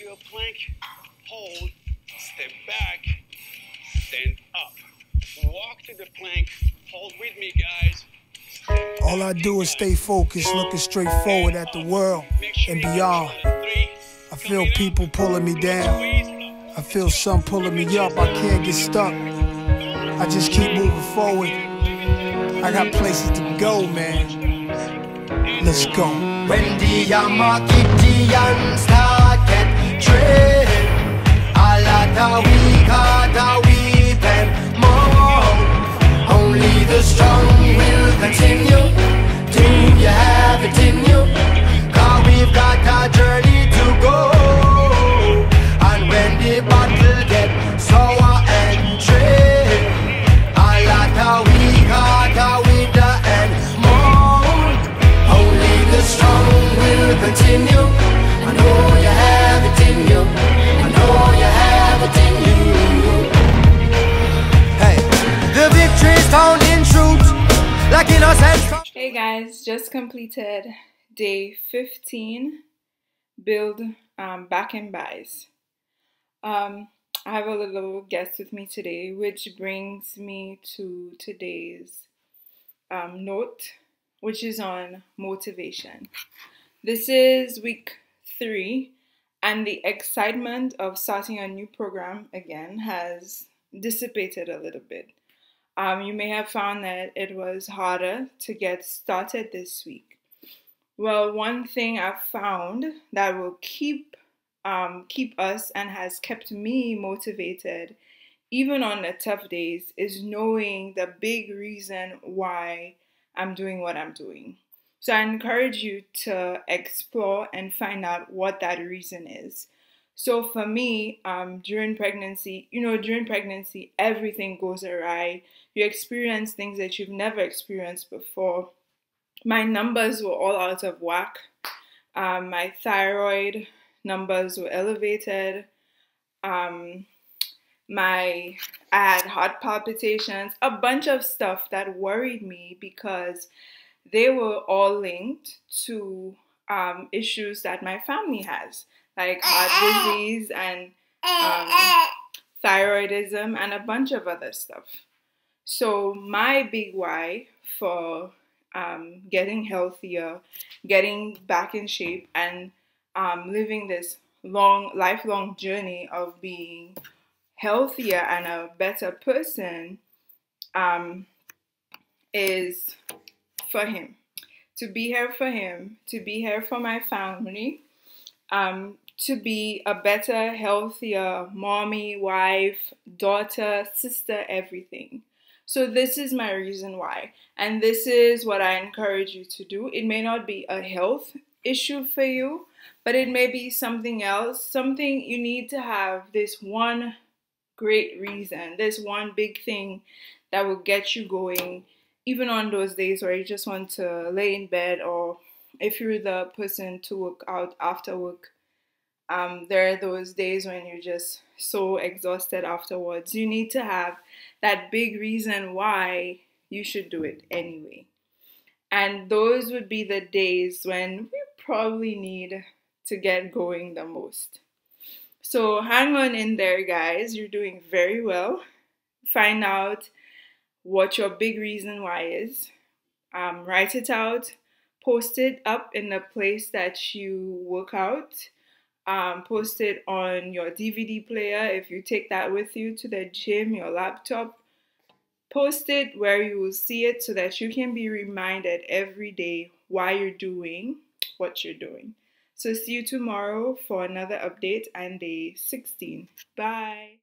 to a plank, hold, step back, stand up. Walk to the plank, hold with me, guys. All I do is stay focused, looking straight forward at the world and beyond. I feel people pulling me down. I feel some pulling me up. I can't get stuck. I just keep moving forward. I got places to go, man. Let's go. When the Yamakidian star can train, a lot of we got a weep and more. Only the strong will continue. Do you have it in you? 'Cause we've got a journey to go. Continue. I know you have it in you. I know you have it in you. Hey, the victory is found in truth, like in us and... Hey guys, just completed day 15, build back and buys. I have a little guest with me today, which brings me to today's note, which is on motivation. This is week 3, and the excitement of starting a new program again has dissipated a little bit. You may have found that it was harder to get started this week. Well, one thing I've found that will keep us and has kept me motivated, even on the tough days, is knowing the big reason why I'm doing what I'm doing. So I encourage you to explore and find out what that reason is. So for me, during pregnancy, everything goes awry. You experience things that you've never experienced before. My numbers were all out of whack. My thyroid numbers were elevated. I had heart palpitations, a bunch of stuff that worried me because they were all linked to issues that my family has, like heart disease and thyroidism and a bunch of other stuff. So my big why for getting healthier, getting back in shape, and living this long, lifelong journey of being healthier and a better person is... for him, to be here for him, to be here for my family, to be a better, healthier mommy, wife, daughter, sister, everything. So this is my reason why, and this is what I encourage you to do. It may not be a health issue for you, but it may be something else, something you need to have this one great reason, this one big thing that will get you going. Even on those days where you just want to lay in bed, or if you're the person to work out after work, there are those days when you're just so exhausted afterwards. You need to have that big reason why you should do it anyway. And those would be the days when we probably need to get going the most. So hang on in there, guys. You're doing very well. Find out what your big reason why is. Write it out, post it up in the place that you work out, post it on your DVD player if you take that with you to the gym, your laptop. Post it where you will see it so that you can be reminded every day why you're doing what you're doing. So see you tomorrow for another update and day 16. Bye.